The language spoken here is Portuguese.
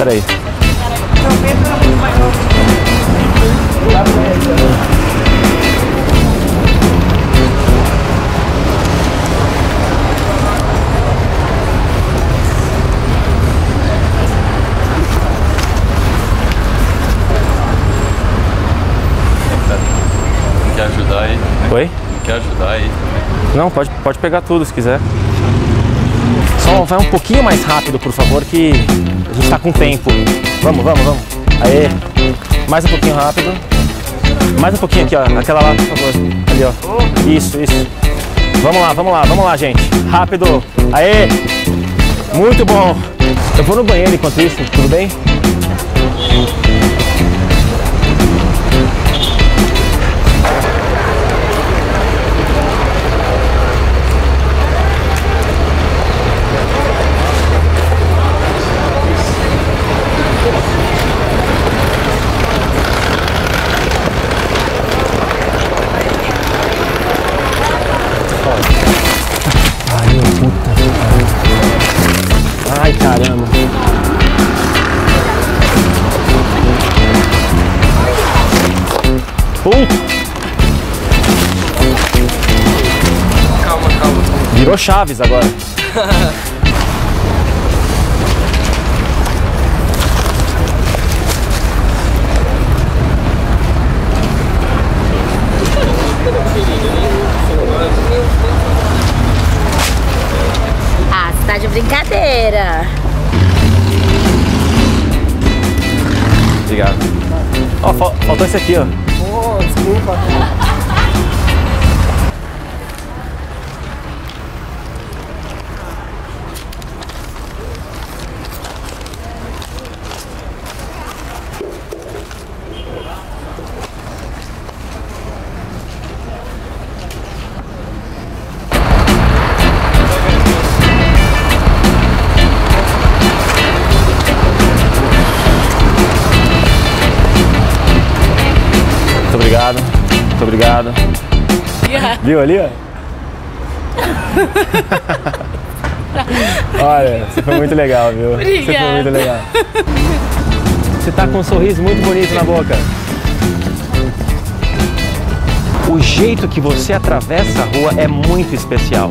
Peraí. Quer ajudar aí? Oi? Quer ajudar aí? Não, pode pegar tudo se quiser. Só vai um pouquinho mais rápido, por favor, que a gente tá com tempo. Vamos, vamos, vamos. Aê. Mais um pouquinho rápido. Mais um pouquinho aqui, ó. Aquela lá, por favor. Ali, ó. Isso, isso. Vamos lá, vamos lá, vamos lá, gente. Rápido. Aê. Muito bom. Eu vou no banheiro enquanto isso, tudo bem? Ai, caramba. Calma, calma. Virou Chaves agora. Tá de brincadeira. Obrigado. Ó, faltou esse aqui, ó. Oh, desculpa. Obrigado, muito obrigado. Yeah. Viu ali, ó? Olha, você foi muito legal, viu? Obrigada. Você foi muito legal. Você tá com um sorriso muito bonito na boca. O jeito que você atravessa a rua é muito especial.